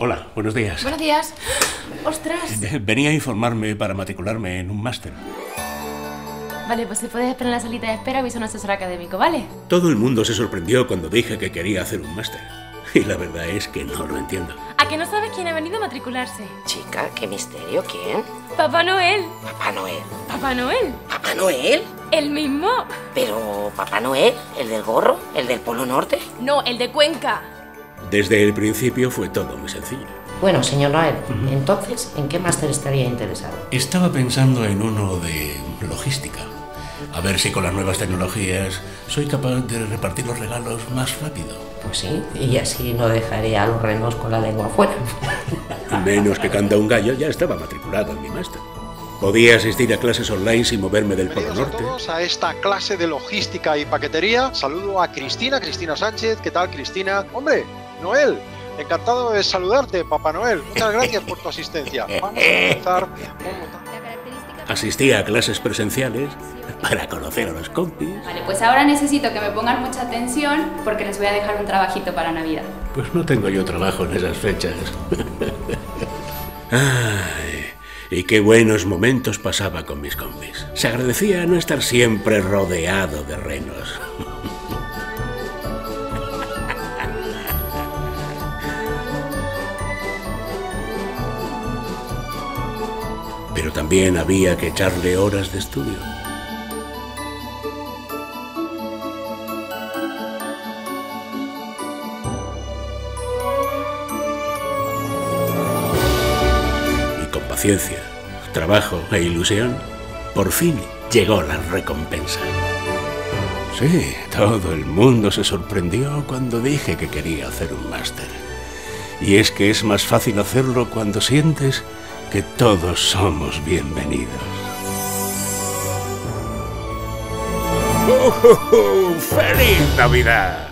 Hola, buenos días. Buenos días. ¡Ostras! Venía a informarme para matricularme en un máster. Vale, pues se puede esperar en la salita de espera, aviso a un asesor académico, ¿vale? Todo el mundo se sorprendió cuando dije que quería hacer un máster. Y la verdad es que no lo entiendo. ¿A que no sabes quién ha venido a matricularse? Chica, qué misterio, ¿quién? ¡Papá Noel! ¿Papá Noel? ¿Papá Noel? ¿Papá Noel? ¡El mismo! Pero, ¿Papá Noel? ¿El del gorro? ¿El del Polo Norte? No, el de Cuenca. Desde el principio fue todo muy sencillo. Bueno, señor Noel, entonces, ¿en qué máster estaría interesado? Estaba pensando en uno de logística. A ver si con las nuevas tecnologías soy capaz de repartir los regalos más rápido. Pues sí, y así no dejaré a los renos con la lengua afuera. Menos que canta un gallo, ya estaba matriculado en mi máster. Podía asistir a clases online sin moverme del Polo Norte. Bienvenidos a todos a esta clase de logística y paquetería. Saludo a Cristina Sánchez. ¿Qué tal, Cristina? ¡Hombre, Noel! Encantado de saludarte, Papá Noel. Muchas gracias por tu asistencia. Vamos a empezar. Asistí a clases presenciales para conocer a los compis. Vale, pues ahora necesito que me pongan mucha atención porque les voy a dejar un trabajito para Navidad. Pues no tengo yo trabajo en esas fechas. Ay, y qué buenos momentos pasaba con mis compis. Se agradecía no estar siempre rodeado de renos. Pero también había que echarle horas de estudio. Y con paciencia, trabajo e ilusión, por fin llegó la recompensa. Sí, todo el mundo se sorprendió cuando dije que quería hacer un máster. Y es que es más fácil hacerlo cuando sientes que todos somos bienvenidos. ¡Feliz Navidad!